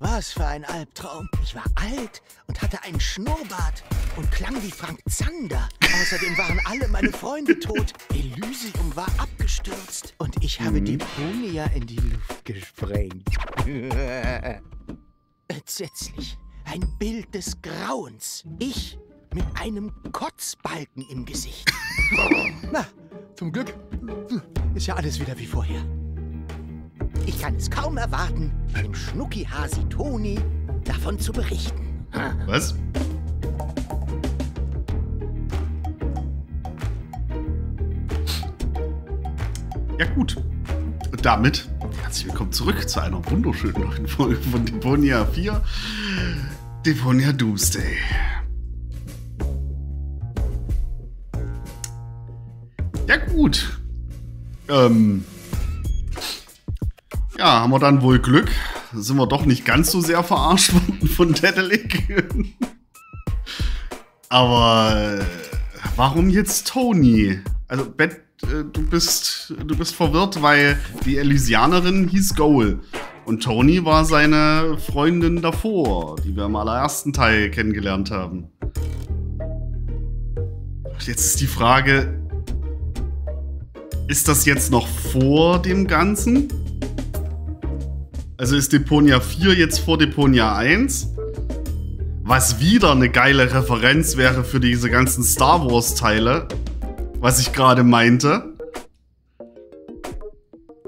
Was für ein Albtraum. Ich war alt und hatte einen Schnurrbart und klang wie Frank Zander. Außerdem waren alle meine Freunde tot. Elysium war abgestürzt und ich habe Deponia in die Luft gesprengt. Entsetzlich. Ein Bild des Grauens. Ich mit einem Kotzbalken im Gesicht. Na, zum Glück ist ja alles wieder wie vorher. Ich kann es kaum erwarten, dem Schnuckihasi Toni davon zu berichten. Was? Ja gut. Und damit herzlich willkommen zurück zu einer wunderschönen neuen Folge von Deponia 4. Deponia Doomsday. Ja gut. Ja, haben wir dann wohl Glück. Sind wir doch nicht ganz so sehr verarscht worden von Daedalic. Aber warum jetzt Toni? Also, Bet, du bist verwirrt, weil die Elysianerin hieß Goal. Und Toni war seine Freundin davor, die wir im allerersten Teil kennengelernt haben. Und jetzt ist die Frage, ist das jetzt noch vor dem Ganzen? Also ist Deponia 4 jetzt vor Deponia 1? Was wieder eine geile Referenz wäre für diese ganzen Star Wars Teile, was ich gerade meinte.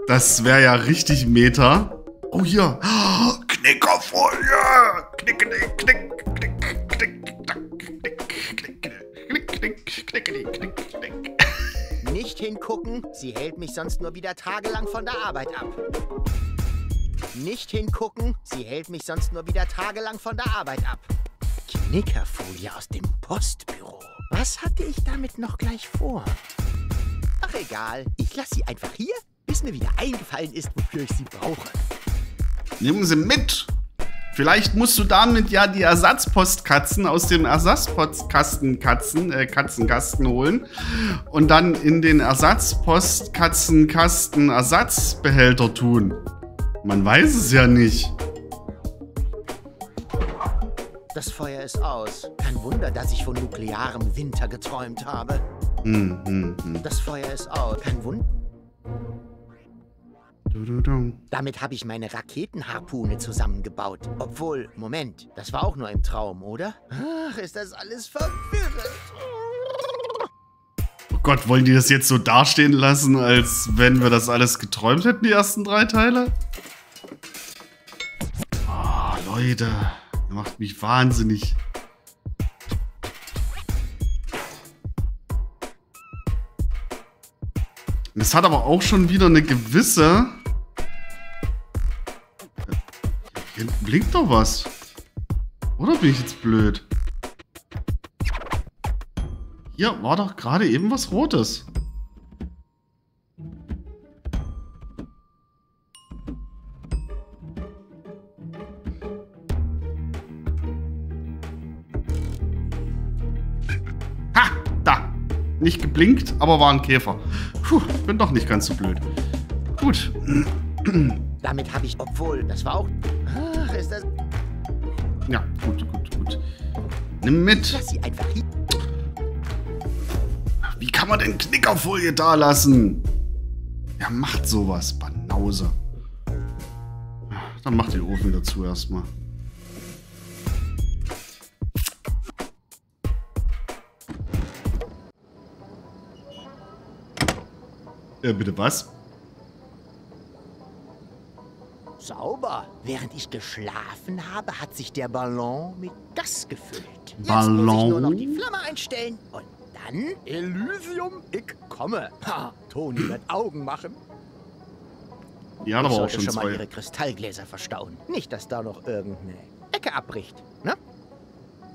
Das wäre ja richtig Meta. Oh hier. Knickerfolie! Knick, knick, knick, knick, knick, knick, knick, knick, knick. Nicht hingucken, sie hält mich sonst nur wieder tagelang von der Arbeit ab. Nicht hingucken, sie hält mich sonst nur wieder tagelang von der Arbeit ab. Knickerfolie aus dem Postbüro. Was hatte ich damit noch gleich vor? Ach egal, ich lasse sie einfach hier, bis mir wieder eingefallen ist, wofür ich sie brauche. Nehmen Sie mit. Vielleicht musst du damit ja die Ersatzpostkatzen aus dem Ersatzpostkastenkasten holen und dann in den Ersatzpostkastenkasten-Ersatzbehälter tun. Man weiß es ja nicht. Das Feuer ist aus. Kein Wunder, dass ich von nuklearem Winter geträumt habe. Das Feuer ist aus. Kein Wunder. Damit habe ich meine Raketenharpune zusammengebaut. Obwohl, Moment, das war auch nur im Traum, oder? Ach, ist das alles verwirrend. Oh Gott, wollen die das jetzt so dastehen lassen, als wenn wir das alles geträumt hätten, die ersten drei Teile? Oh, Leute, ihr macht mich wahnsinnig. Es hat aber auch schon wieder eine gewisse... Hier blinkt doch was. Oder bin ich jetzt blöd? Hier war doch gerade eben was Rotes. Ha! Da! Nicht geblinkt, aber war ein Käfer. Puh, bin doch nicht ganz so blöd. Gut. Damit habe ich, obwohl, das war auch... Ach, ist das... Ja, gut, gut, gut. Nimm mit. Lass sie einfach hier. Wie kann man denn Knickerfolie da lassen? Ja, macht sowas, Banause. Dann macht den Ofen dazu erstmal. Bitte was? Sauber. Während ich geschlafen habe, hat sich der Ballon mit Gas gefüllt. Ballon? Jetzt muss ich nur noch die Flamme einstellen und dann Elysium, ich komme. Ha, Toni wird Augen machen. Ja, aber ich sollte auch schon mal ihre Kristallgläser verstauen. Nicht, dass da noch irgendeine Ecke abbricht, ne?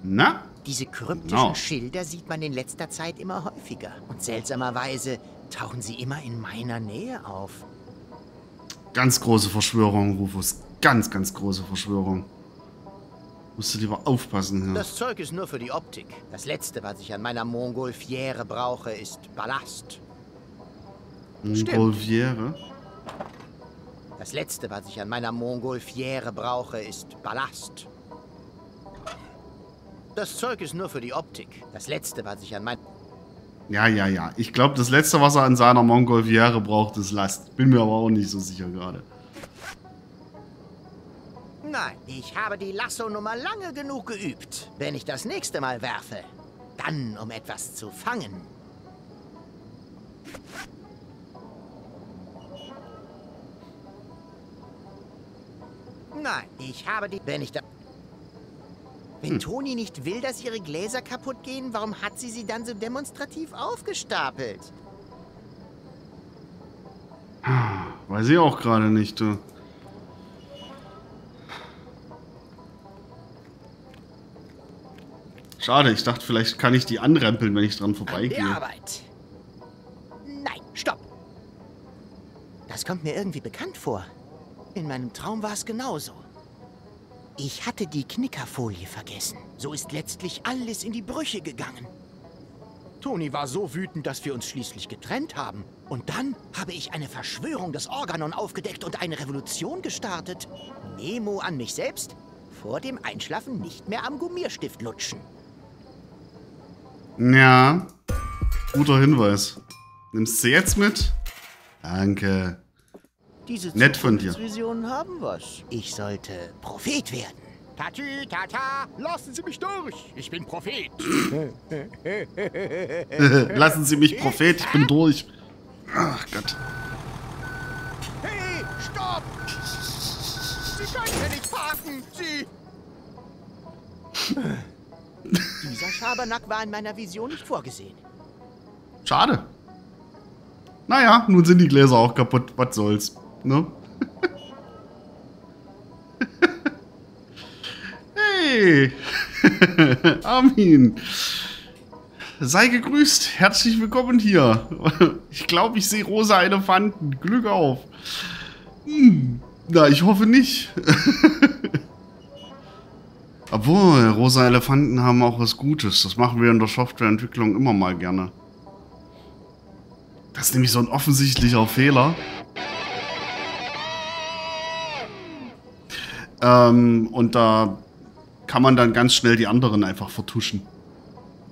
Na? Diese kryptischen Schilder sieht man in letzter Zeit immer häufiger. Und seltsamerweise tauchen sie immer in meiner Nähe auf. Ganz große Verschwörung, Rufus. Ganz, ganz große Verschwörung. Musst du lieber aufpassen. Ja. Das Zeug ist nur für die Optik. Das Letzte, was ich an meiner Mongolfiere brauche, ist Ballast. Mongolfiere? Das Letzte, was ich an meiner Mongolfiere brauche, ist Ballast. Das Zeug ist nur für die Optik. Das Letzte, was ich an meiner... Ja. Ich glaube, das Letzte, was er an seiner Mongolfiere braucht, ist Last. Bin mir aber auch nicht so sicher gerade. Nein, ich habe die Lasso-Nummer lange genug geübt. Wenn ich das nächste Mal werfe, dann um etwas zu fangen. Nein, ich habe die... Wenn Toni nicht will, dass ihre Gläser kaputt gehen, warum hat sie sie dann so demonstrativ aufgestapelt? Weiß ich auch gerade nicht, du. Schade, ich dachte, vielleicht kann ich die anrempeln, wenn ich dran vorbeigehe. An der Arbeit. Nein, stopp. Das kommt mir irgendwie bekannt vor. In meinem Traum war es genauso. Ich hatte die Knickerfolie vergessen. So ist letztlich alles in die Brüche gegangen. Toni war so wütend, dass wir uns schließlich getrennt haben. Und dann habe ich eine Verschwörung des Organon aufgedeckt und eine Revolution gestartet. Nemo an mich selbst. Vor dem Einschlafen nicht mehr am Gummierstift lutschen. Ja, guter Hinweis. Nimmst du jetzt mit? Danke. Diese nett von dir. Visionen haben was. Ich sollte Prophet werden. Tatü, tata, lassen Sie mich durch. Ich bin Prophet. Lassen Sie mich Prophet, ich bin durch. Ach Gott. Hey, stopp! Sie können hier nicht parken, Sie! Dieser Schabernack war in meiner Vision nicht vorgesehen. Schade. Naja, nun sind die Gläser auch kaputt. Was soll's? Ne? Hey! Armin! Sei gegrüßt! Herzlich willkommen hier! Ich glaube, ich sehe rosa Elefanten. Glück auf! Hm, na, ich hoffe nicht. Obwohl, rosa Elefanten haben auch was Gutes. Das machen wir in der Softwareentwicklung immer mal gerne. Das ist nämlich so ein offensichtlicher Fehler. Und da kann man dann ganz schnell die anderen einfach vertuschen.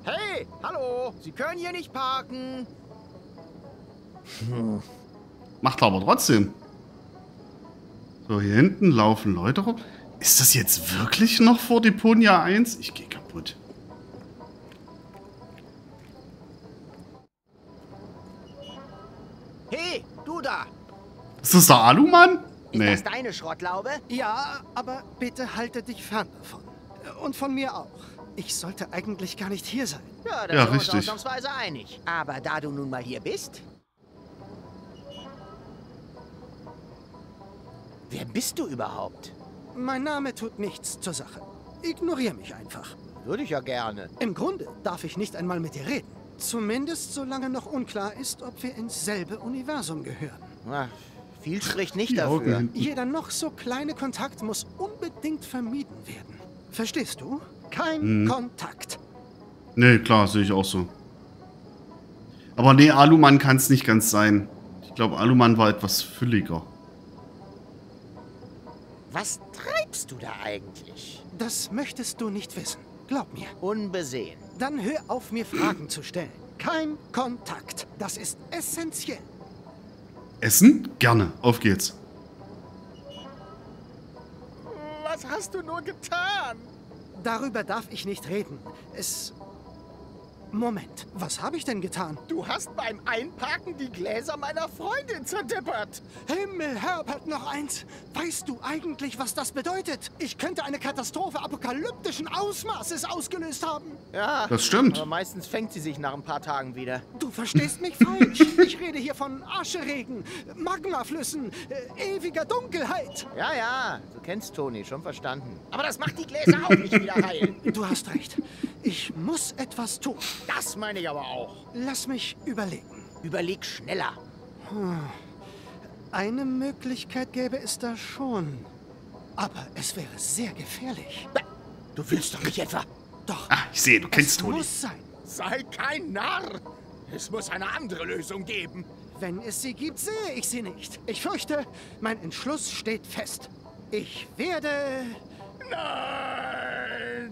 Hey, hallo, Sie können hier nicht parken. Hm. Macht aber trotzdem. So, hier hinten laufen Leute rum. Ist das jetzt wirklich noch vor Deponia 1? Ich gehe kaputt. Hey, du da! Ist das der Alumann? Nee. Ist das deine Schrottlaube? Ja, aber bitte halte dich fern davon. Und von mir auch. Ich sollte eigentlich gar nicht hier sein. Ja, da sind wir uns ausnahmsweise einig. Aber da du nun mal hier bist... Wer bist du überhaupt? Mein Name tut nichts zur Sache. Ignoriere mich einfach. Würde ich ja gerne. Im Grunde darf ich nicht einmal mit dir reden. Zumindest solange noch unklar ist, ob wir ins selbe Universum gehören. Ach. Viel spricht nicht dafür. Jeder noch so kleine Kontakt muss unbedingt vermieden werden. Verstehst du? Kein Kontakt. Nee, klar, sehe ich auch so. Aber nee, Alumann kann es nicht ganz sein. Ich glaube, Alumann war etwas fülliger. Was treibst du da eigentlich? Das möchtest du nicht wissen. Glaub mir. Unbesehen. Dann hör auf, mir Fragen zu stellen. Kein Kontakt. Das ist essentiell. Essen? Gerne. Auf geht's. Was hast du nur getan? Darüber darf ich nicht reden. Es... Moment, was habe ich denn getan? Du hast beim Einparken die Gläser meiner Freundin zerdeppert. Himmel, Herbert, noch eins. Weißt du eigentlich, was das bedeutet? Ich könnte eine Katastrophe apokalyptischen Ausmaßes ausgelöst haben. Ja, das stimmt. Aber meistens fängt sie sich nach ein paar Tagen wieder. Du verstehst mich falsch. Ich rede hier von Ascheregen, Magmaflüssen, ewiger Dunkelheit. Ja, ja, du kennst Toni, schon verstanden. Aber das macht die Gläser auch nicht wieder heil. Du hast recht. Ich muss etwas tun. Das meine ich aber auch. Lass mich überlegen. Überleg schneller. Hm. Eine Möglichkeit gäbe es da schon. Aber es wäre sehr gefährlich. Du willst doch nicht etwa... Doch. Ah, ich sehe, du kennst Toni. Es muss sein. Sei kein Narr. Es muss eine andere Lösung geben. Wenn es sie gibt, sehe ich sie nicht. Ich fürchte, mein Entschluss steht fest. Ich werde... Nein!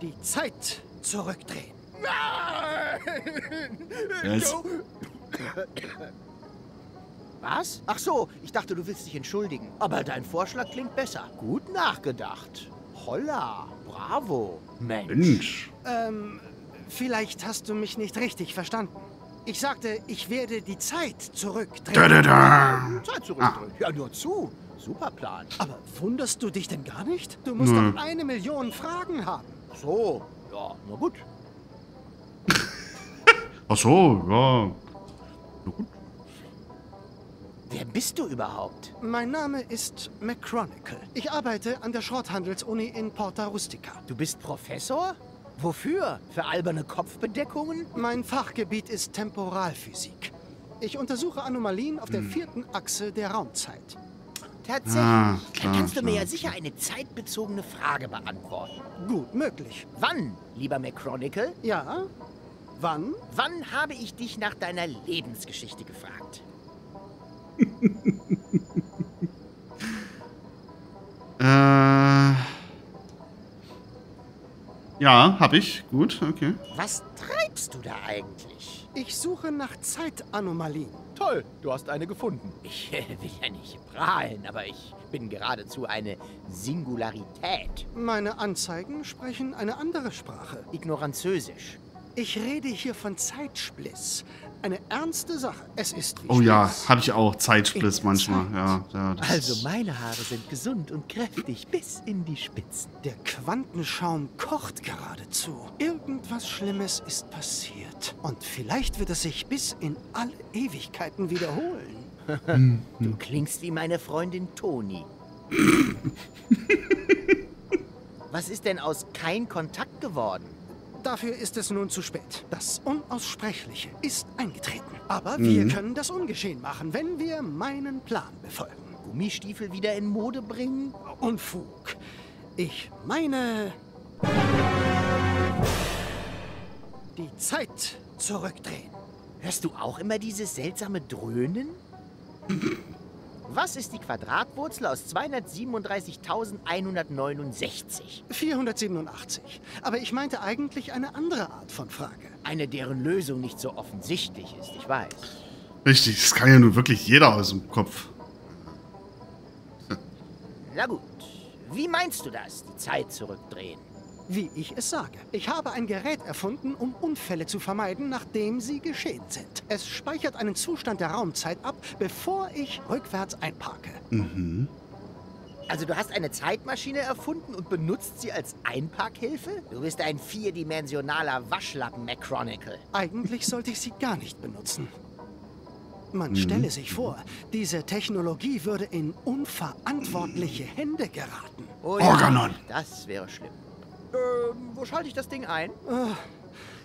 Die Zeit zurückdrehen. Nein! Yes. Was? Ach so, ich dachte, du willst dich entschuldigen. Aber dein Vorschlag klingt besser. Gut nachgedacht. Holla, bravo, Mensch. Vielleicht hast du mich nicht richtig verstanden. Ich sagte, ich werde die Zeit zurückdrehen. Zeit zurückdrehen? Ja, nur zu. Super Plan. Aber wunderst du dich denn gar nicht? Du musst doch 1 Million Fragen haben. So, ja, na gut. Ach so, ja, na gut. Wer bist du überhaupt? Mein Name ist McChronicle. Ich arbeite an der Schrotthandelsuni in Porta Rustica. Du bist Professor? Wofür? Für alberne Kopfbedeckungen? Mein Fachgebiet ist Temporalphysik. Ich untersuche Anomalien auf der 4. Achse der Raumzeit. Tatsächlich? Ah, klar, kannst du mir ja sicher eine zeitbezogene Frage beantworten. Gut möglich. Wann, lieber McChronicle? Ja, wann? Wann habe ich dich nach deiner Lebensgeschichte gefragt? Ja, hab ich. Gut, okay. Was treibst du da eigentlich? Ich suche nach Zeitanomalien. Toll, du hast eine gefunden. Ich will ja nicht prahlen, aber ich bin geradezu eine Singularität. Meine Anzeigen sprechen eine andere Sprache. Ignoranzösisch. Ich rede hier von Zeitspliss. Eine ernste Sache. Es ist richtig. Oh ja, habe ich auch. Zeitspliss manchmal. Ja, ja, also meine Haare sind gesund und kräftig bis in die Spitzen. Der Quantenschaum kocht geradezu. Irgendwas Schlimmes ist passiert. Und vielleicht wird es sich bis in alle Ewigkeiten wiederholen. Du klingst wie meine Freundin Toni. Was ist denn aus kein Kontakt geworden? Dafür ist es nun zu spät. Das Unaussprechliche ist eingetreten. Aber wir können das ungeschehen machen, wenn wir meinen Plan befolgen. Gummistiefel wieder in Mode bringen? Unfug. Ich meine... die Zeit zurückdrehen. Hörst du auch immer dieses seltsame Dröhnen? Was ist die Quadratwurzel aus 237.169? 487. Aber ich meinte eigentlich eine andere Art von Frage. Eine, deren Lösung nicht so offensichtlich ist, ich weiß. Richtig, das kann ja nun wirklich jeder aus dem Kopf. Na gut, wie meinst du das, die Zeit zurückdrehen? Wie ich es sage. Ich habe ein Gerät erfunden, um Unfälle zu vermeiden, nachdem sie geschehen sind. Es speichert einen Zustand der Raumzeit ab, bevor ich rückwärts einparke. Mhm. Also du hast eine Zeitmaschine erfunden und benutzt sie als Einparkhilfe? Du bist ein vierdimensionaler Waschlappen, McChronicle. Eigentlich sollte ich sie gar nicht benutzen. Man stelle sich vor, diese Technologie würde in unverantwortliche Hände geraten. Oh ja, Organon! Das wäre schlimm. Wo schalte ich das Ding ein?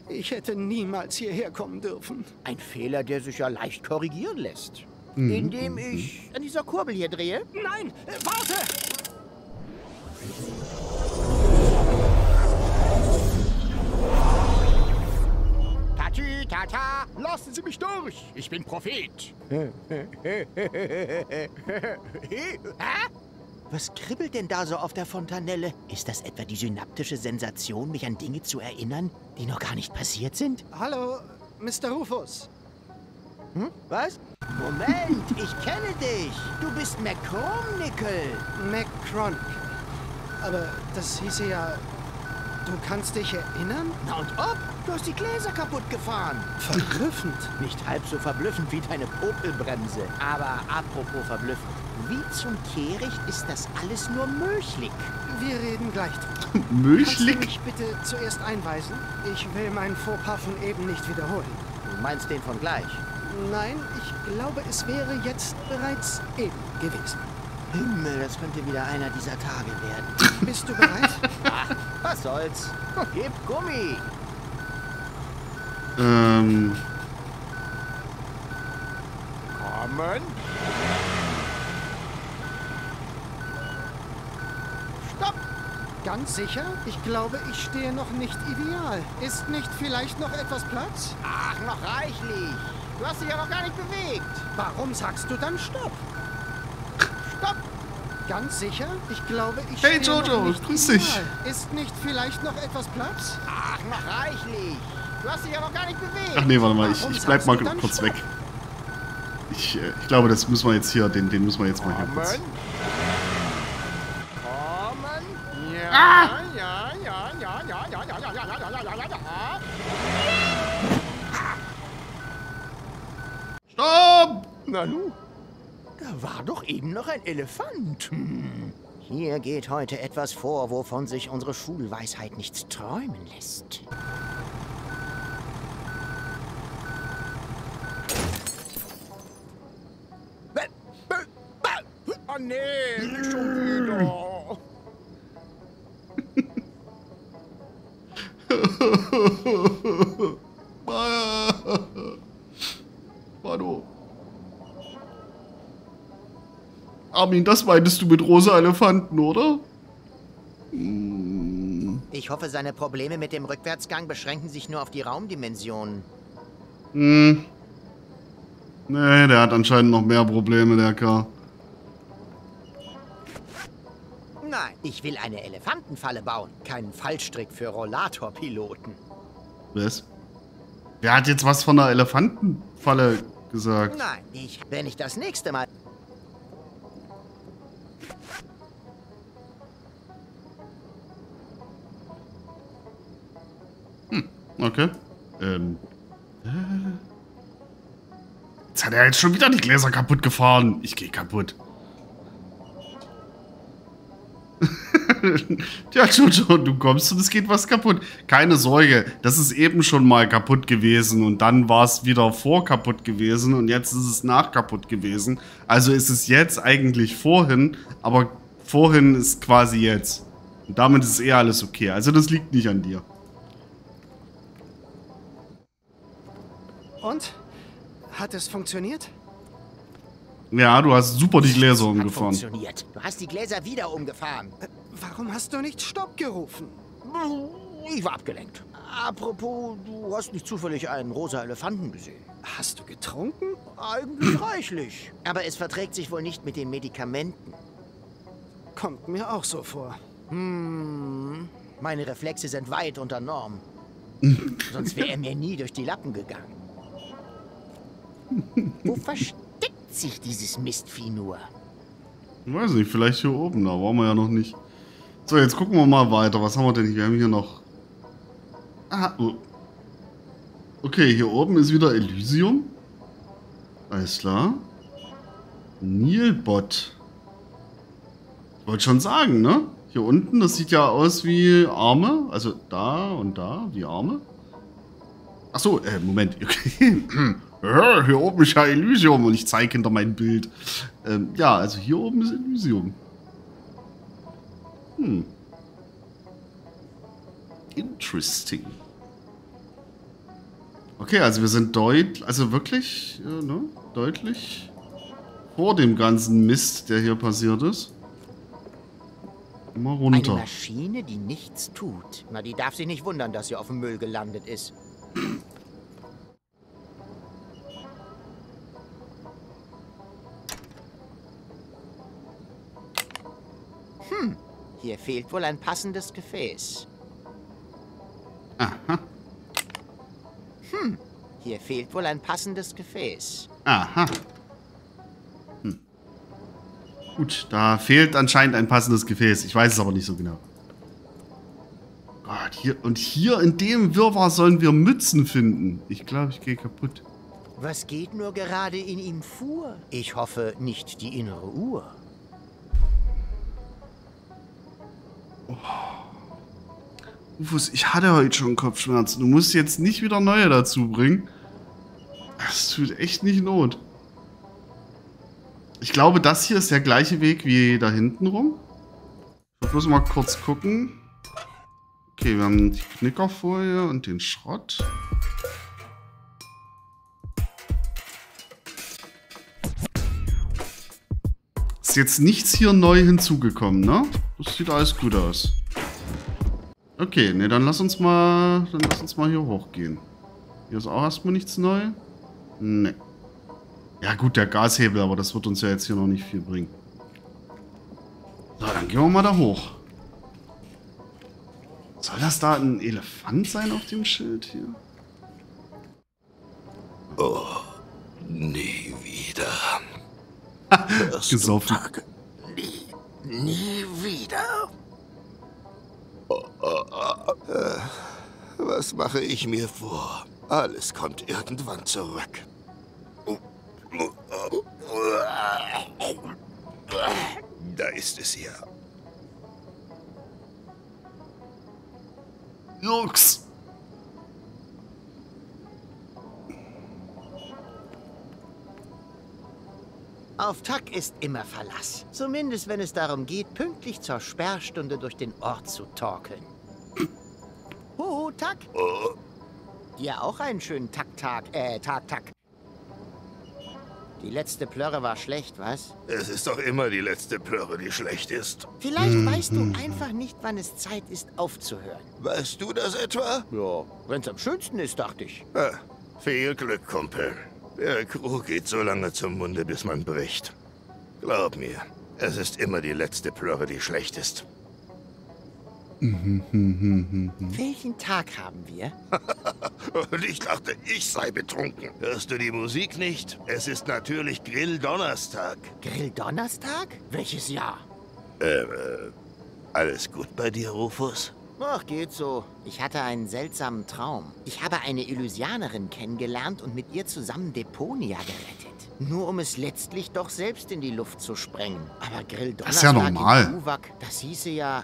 Ich hätte niemals hierher kommen dürfen. Ein Fehler, der sich ja leicht korrigieren lässt. Indem ich an dieser Kurbel hier drehe. Nein, warte! Tati, tata, lassen Sie mich durch. Ich bin Prophet. Hä? Was kribbelt denn da so auf der Fontanelle? Ist das etwa die synaptische Sensation, mich an Dinge zu erinnern, die noch gar nicht passiert sind? Hallo, Mr. Rufus. Hm? Was? Moment, ich kenne dich. Du bist McChronicle. McChronicle. Aber das hieße ja, du kannst dich erinnern? Na und ob? Du hast die Gläser kaputt gefahren. Verblüffend. Nicht halb so verblüffend wie deine Popelbremse. Aber apropos verblüffend. Wie zum Kehricht ist das alles nur möglich. Wir reden gleich drüber. Möglich? Kannst du mich bitte zuerst einweisen? Ich will meinen Fauxpas von eben nicht wiederholen. Du meinst den von gleich? Nein, ich glaube, es wäre jetzt bereits eben gewesen. Himmel, das könnte wieder einer dieser Tage werden. Bist du bereit? Ach, was soll's? Gib Gummi! Kommen! Ganz sicher? Ich glaube, ich stehe noch nicht ideal. Ist nicht vielleicht noch etwas Platz? Ach, noch reichlich. Du hast dich ja noch gar nicht bewegt. Warum sagst du dann Stopp? Stopp! Ganz sicher? Ich glaube, ich stehe noch nicht ideal. Hey Jojo, grüß dich. Ist nicht vielleicht noch etwas Platz? Ach, noch reichlich. Du hast dich ja noch gar nicht bewegt. Ach nee, warte mal, ich bleib mal kurz weg. Ich glaube, das müssen wir jetzt hier, den müssen wir jetzt mal hier kurz... Ah! Stopp! Na nun, da war doch eben noch ein Elefant. Hier geht heute etwas vor, wovon sich unsere Schulweisheit nichts träumen lässt. Oh nee, nicht schon wieder. Manu. Armin, das meintest du mit rosa Elefanten, oder? Ich hoffe, seine Probleme mit dem Rückwärtsgang beschränken sich nur auf die Raumdimensionen. Hm. Nee, der hat anscheinend noch mehr Probleme, der Kerl. Nein, ich will eine Elefantenfalle bauen, keinen Fallstrick für Rollatorpiloten. Was? Wer hat jetzt was von einer Elefantenfalle gesagt? Nein, wenn ich das nächste Mal... Hm, okay. Jetzt hat er jetzt schon wieder die Gläser kaputt gefahren. Ich gehe kaputt. Ja, Jojo, du kommst und es geht was kaputt. Keine Sorge, das ist eben schon mal kaputt gewesen und dann war es wieder vor kaputt gewesen und jetzt ist es nach kaputt gewesen. Also ist es jetzt eigentlich vorhin, aber vorhin ist quasi jetzt. Und damit ist eh alles okay. Also das liegt nicht an dir. Und? Hat es funktioniert? Ja, du hast super die Gläser umgefahren. Funktioniert. Du hast die Gläser wieder umgefahren. Warum hast du nicht Stopp gerufen? Ich war abgelenkt. Apropos, du hast nicht zufällig einen rosa Elefanten gesehen. Hast du getrunken? Eigentlich reichlich. Aber es verträgt sich wohl nicht mit den Medikamenten. Kommt mir auch so vor. Hm, meine Reflexe sind weit unter Norm. Sonst wäre er mir nie durch die Lappen gegangen. Wo versteckt sich dieses Mistvieh nur? Ich weiß nicht, vielleicht hier oben, da waren wir ja noch nicht. So, jetzt gucken wir mal weiter. Was haben wir denn hier? Wir haben hier noch... Ah, oh. Okay, hier oben ist wieder Elysium. Alles klar. Nilbot. Ich wollte schon sagen, ne? Hier unten, das sieht ja aus wie Arme. Also da und da, die Arme. Achso, Moment. Okay. Hier oben ist ja Elysium und ich zeige hinter mein Bild. Ja, also hier oben ist Elysium. Hm. Interesting. Okay, also wir sind deutlich, also wirklich, ne, deutlich vor dem ganzen Mist, der hier passiert ist. Immer runter. Eine Maschine, die nichts tut. Na, die darf sich nicht wundern, dass sie auf dem Müll gelandet ist. Hier fehlt wohl ein passendes Gefäß. Aha. Hm. Hier fehlt wohl ein passendes Gefäß. Aha. Hm. Gut, da fehlt anscheinend ein passendes Gefäß. Ich weiß es aber nicht so genau. Gott, hier und hier in dem Wirrwarr sollen wir Mützen finden. Ich glaube, ich gehe kaputt. Was geht nur gerade in ihm vor? Ich hoffe, nicht die innere Uhr. Rufus, ich hatte heute schon Kopfschmerzen. Du musst jetzt nicht wieder neue dazu bringen. Das tut echt nicht Not. Ich glaube, das hier ist der gleiche Weg wie da hinten rum. Ich muss mal kurz gucken. Okay, wir haben die Knickerfolie und den Schrott. Ist jetzt nichts hier neu hinzugekommen, ne? Das sieht alles gut aus. Okay, ne, dann lass uns mal hier hochgehen. Hier ist auch erstmal nichts neu. Ne. Ja gut, der Gashebel, aber das wird uns ja jetzt hier noch nicht viel bringen. So, dann gehen wir mal da hoch. Soll das da ein Elefant sein auf dem Schild hier? Oh, nie wieder. Gesoffen. Nie wieder. Was mache ich mir vor? Alles kommt irgendwann zurück. Da ist es ja. Nix. Auf Tack ist immer Verlass. Zumindest, wenn es darum geht, pünktlich zur Sperrstunde durch den Ort zu torkeln. Huhu, Tack. Ja, auch einen schönen Tag. Die letzte Plörre war schlecht, was? Es ist doch immer die letzte Plörre, die schlecht ist. Vielleicht weißt du einfach nicht, wann es Zeit ist, aufzuhören. Weißt du das etwa? Ja, wenn's am schönsten ist, dachte ich. Ah, viel Glück, Kumpel. Der Krug geht so lange zum Munde, bis man bricht. Glaub mir, es ist immer die letzte Plörre, die schlecht ist. Welchen Tag haben wir? Und ich dachte, ich sei betrunken. Hörst du die Musik nicht? Es ist natürlich Grilldonnerstag. Grilldonnerstag? Welches Jahr? Alles gut bei dir, Rufus? Ach, geht so. Ich hatte einen seltsamen Traum. Ich habe eine Elysianerin kennengelernt und mit ihr zusammen Deponia gerettet. Nur um es letztlich doch selbst in die Luft zu sprengen. Aber Grilldonnerstag, das ist ja normal. Uwak, das hieße ja...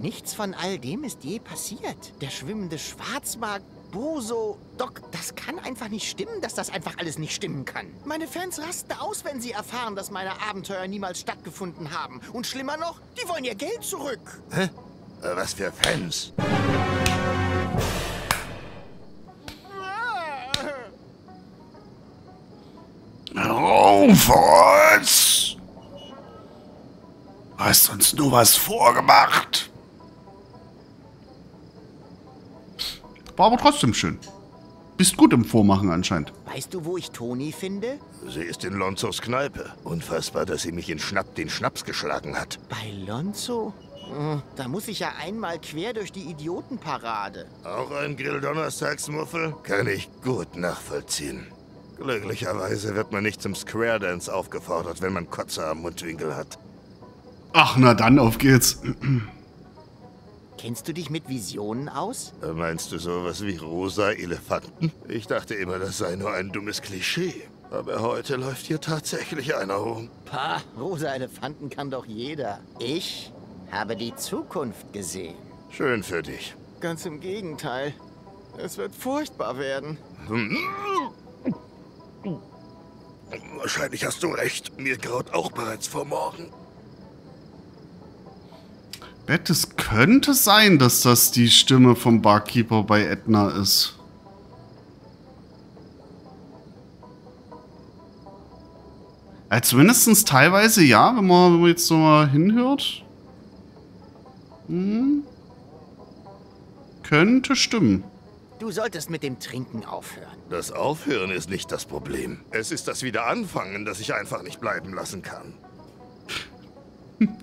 Nichts von all dem ist je passiert. Der schwimmende Schwarzmarkt, Boso, Doc, das kann einfach nicht stimmen, dass das einfach alles nicht stimmen kann. Meine Fans rasten aus, wenn sie erfahren, dass meine Abenteuer niemals stattgefunden haben. Und schlimmer noch, die wollen ihr Geld zurück. Hä? Was für Fans? Rufus! Hast uns nur was vorgemacht? War aber trotzdem schön. Bist gut im Vormachen anscheinend. Weißt du, wo ich Toni finde? Sie ist in Lonzos Kneipe. Unfassbar, dass sie mich in den Schnaps geschlagen hat. Bei Lonzo? Da muss ich ja einmal quer durch die Idiotenparade. Auch ein Grill-Donnerstagsmuffel? Kann ich gut nachvollziehen. Glücklicherweise wird man nicht zum Square Dance aufgefordert, wenn man Kotze am Mundwinkel hat. Ach, na dann, auf geht's. Kennst du dich mit Visionen aus? Meinst du sowas wie rosa Elefanten? Ich dachte immer, das sei nur ein dummes Klischee. Aber heute läuft hier tatsächlich einer rum. Pah, rosa Elefanten kann doch jeder. Ich habe die Zukunft gesehen. Schön für dich. Ganz im Gegenteil. Es wird furchtbar werden. Wahrscheinlich hast du recht. Mir graut auch bereits vor morgen. Es könnte sein, dass das die Stimme vom Barkeeper bei Edna ist. Ja, zumindest teilweise ja, wenn man jetzt nochmal hinhört. Könnte stimmen. Du solltest mit dem Trinken aufhören. Das Aufhören ist nicht das Problem. Es ist das Wiederanfangen, das ich einfach nicht bleiben lassen kann.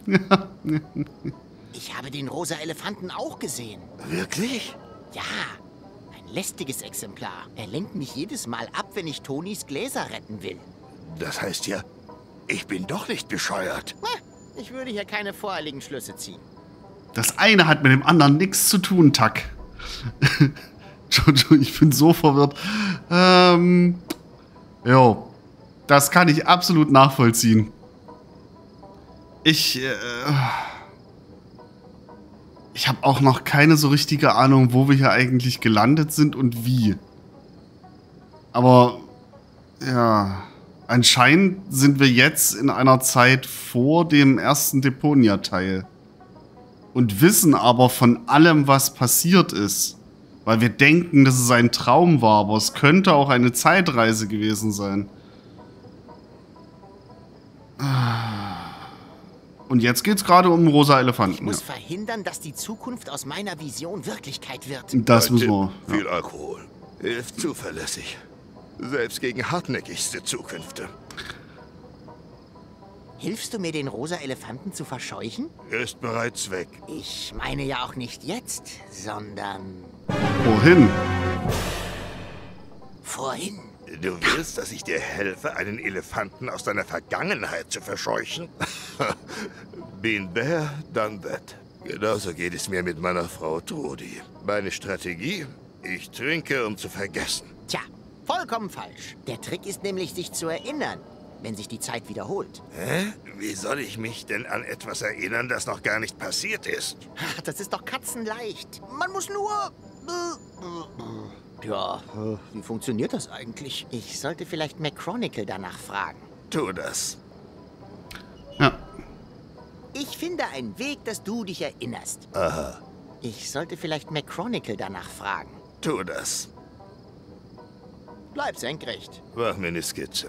Ja. Ich habe den rosa Elefanten auch gesehen. Wirklich? Ja, ein lästiges Exemplar. Er lenkt mich jedes Mal ab, wenn ich Tonis Gläser retten will. Das heißt ja, ich bin doch nicht bescheuert. Ich würde hier keine voreiligen Schlüsse ziehen. Das eine hat mit dem anderen nichts zu tun, Tack. Jojo, ich bin so verwirrt. Jo, das kann ich absolut nachvollziehen. Ich habe auch noch keine so richtige Ahnung, wo wir hier eigentlich gelandet sind und wie. Aber, ja, anscheinend sind wir jetzt in einer Zeit vor dem ersten Deponia-Teil. Und wissen aber von allem, was passiert ist. Weil wir denken, dass es ein Traum war, aber es könnte auch eine Zeitreise gewesen sein. Und jetzt geht's gerade um rosa Elefanten. Ich muss verhindern, dass die Zukunft aus meiner Vision Wirklichkeit wird. Das müssen wir. Ja. Viel Alkohol hilft zuverlässig. Selbst gegen hartnäckigste Zukünfte. Hilfst du mir, den rosa Elefanten zu verscheuchen? Er ist bereits weg. Ich meine ja auch nicht jetzt, sondern... Wohin? Vorhin. Du willst, dass ich dir helfe, einen Elefanten aus deiner Vergangenheit zu verscheuchen? Been there, done that. Genauso geht es mir mit meiner Frau Trudi. Meine Strategie? Ich trinke, um zu vergessen. Tja, vollkommen falsch. Der Trick ist nämlich, sich zu erinnern, wenn sich die Zeit wiederholt. Hä? Wie soll ich mich denn an etwas erinnern, das noch gar nicht passiert ist? Das ist doch katzenleicht. Man muss nur... Ja, wie funktioniert das eigentlich? Ich sollte vielleicht McChronicle danach fragen. Tu das. Ja. Ich finde einen Weg, dass du dich erinnerst. Aha. Ich sollte vielleicht McChronicle danach fragen. Tu das. Bleib senkrecht. Mach mir eine Skizze.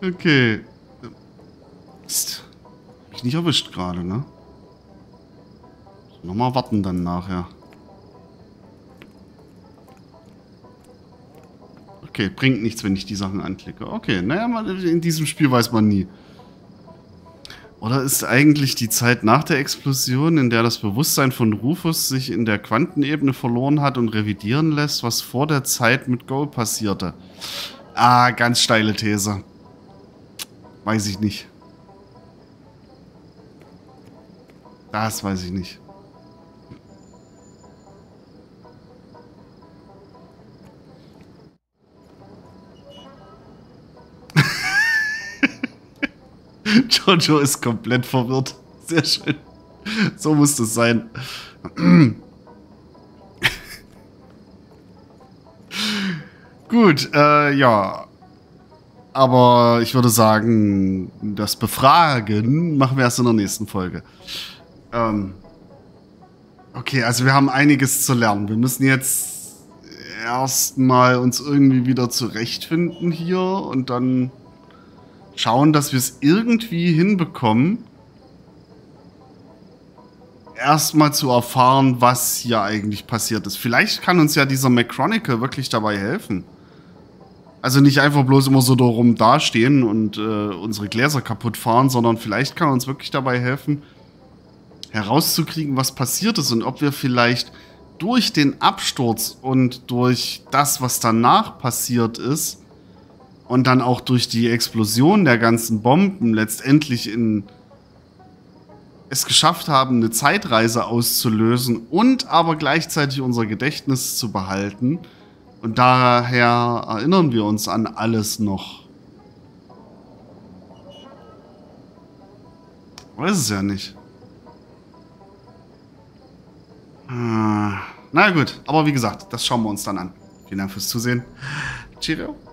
Okay. Psst. Hab ich nicht erwischt gerade, ne? Nochmal warten dann nachher. Okay, bringt nichts, wenn ich die Sachen anklicke. Okay, naja, in diesem Spiel weiß man nie. Oder ist eigentlich die Zeit nach der Explosion, in der das Bewusstsein von Rufus sich in der Quantenebene verloren hat und revidieren lässt, was vor der Zeit mit Goal passierte? Ah, ganz steile These. Weiß ich nicht. Das weiß ich nicht. Jojo ist komplett verwirrt. Sehr schön. So muss das sein. Gut, ja. Aber ich würde sagen, das Befragen machen wir erst in der nächsten Folge. Okay, also wir haben einiges zu lernen. Wir müssen jetzt erstmal uns irgendwie wieder zurechtfinden hier und dann... schauen, dass wir es irgendwie hinbekommen, erstmal zu erfahren, was hier eigentlich passiert ist. Vielleicht kann uns ja dieser McChronicle wirklich dabei helfen. Also nicht einfach bloß immer so darum dastehen und unsere Gläser kaputt fahren, sondern vielleicht kann uns wirklich dabei helfen, herauszukriegen, was passiert ist und ob wir vielleicht durch den Absturz und durch das, was danach passiert ist, und dann auch durch die Explosion der ganzen Bomben letztendlich es geschafft haben, eine Zeitreise auszulösen und aber gleichzeitig unser Gedächtnis zu behalten. Und daher erinnern wir uns an alles noch. Weiß es ja nicht. Na gut, aber wie gesagt, das schauen wir uns dann an. Vielen Dank fürs Zusehen. Cheerio.